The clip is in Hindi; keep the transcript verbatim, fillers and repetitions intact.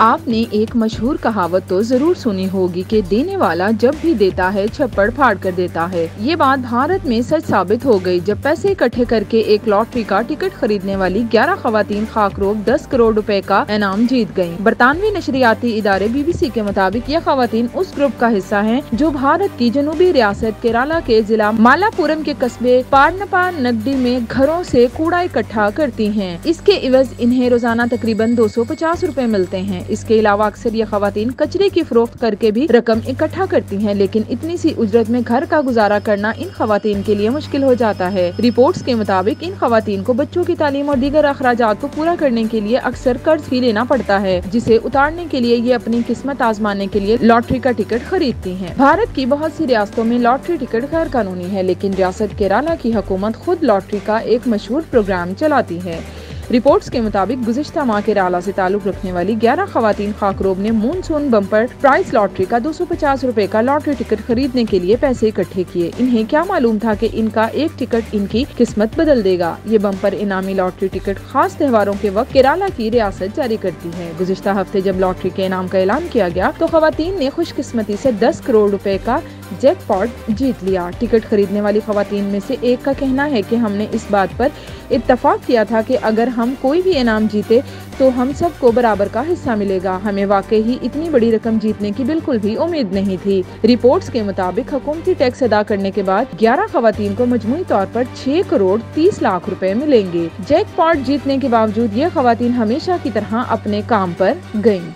आपने एक मशहूर कहावत तो जरूर सुनी होगी कि देने वाला जब भी देता है छप्पड़ फाड़ कर देता है। ये बात भारत में सच साबित हो गई जब पैसे इकट्ठे करके एक लॉटरी का टिकट खरीदने वाली ग्यारह खवातीन खाकरोग दस करोड़ रुपए का इनाम जीत गयी। बरतानवी नशरियाती इदारे बीबीसी के मुताबिक ये खवातीन उस ग्रुप का हिस्सा है जो भारत की जनूबी रियासत केरला के जिला मालापुरम के कस्बे पारनपा नगडी में घरों से कूड़ा इकट्ठा करती है। इसके एवज इन्हें रोजाना तकरीबन दो सौ पचास रुपए मिलते हैं। इसके अलावा अक्सर ये खवातीन कचरे की फरोख्त करके भी रकम इकट्ठा करती हैं, लेकिन इतनी सी उजरत में घर का गुजारा करना इन खवातीन के लिए मुश्किल हो जाता है। रिपोर्ट्स के मुताबिक इन खवातीन को बच्चों की तालीम और दीगर अखराजात को पूरा करने के लिए अक्सर कर्ज भी लेना पड़ता है, जिसे उतारने के लिए ये अपनी किस्मत आजमाने के लिए लॉटरी का टिकट खरीदती है। भारत की बहुत सी रियासतों में लॉटरी टिकट गैर कानूनी है, लेकिन रियासत केरला की हुकूमत खुद लॉटरी का एक मशहूर प्रोग्राम चलाती है। रिपोर्ट्स के मुताबिक गुज़िश्ता माह केरला से ताल्लुक़ रखने वाली ग्यारह खवातीन खाकरोब ने मोनसून बम्पर प्राइस लॉटरी का दो सौ पचास रुपए का लॉटरी टिकट खरीदने के लिए पैसे इकट्ठे किए। इन्हें क्या मालूम था कि इनका एक टिकट इनकी किस्मत बदल देगा। ये बम्पर इनामी लॉटरी टिकट खास त्योहारों के वक्त केरला की रियासत जारी करती है। गुज़िश्ता हफ्ते जब लॉटरी के इनाम का ऐलान किया गया तो खवातीन ने खुशकिस्मती से दस करोड़ रुपए का जैकपॉट जीत लिया। टिकट खरीदने वाली खवातीन में से एक का कहना है कि हमने इस बात पर इत्तफाक किया था कि अगर हम कोई भी इनाम जीते तो हम सबको बराबर का हिस्सा मिलेगा। हमें वाकई ही इतनी बड़ी रकम जीतने की बिल्कुल भी उम्मीद नहीं थी। रिपोर्ट्स के मुताबिक हुकूमती टैक्स अदा करने के बाद ग्यारह खवातीन को मजमूई तौर पर छह करोड़ तीस लाख रुपए मिलेंगे। जैकपॉट जीतने के बावजूद ये खवातीन हमेशा की तरह अपने काम पर गयी।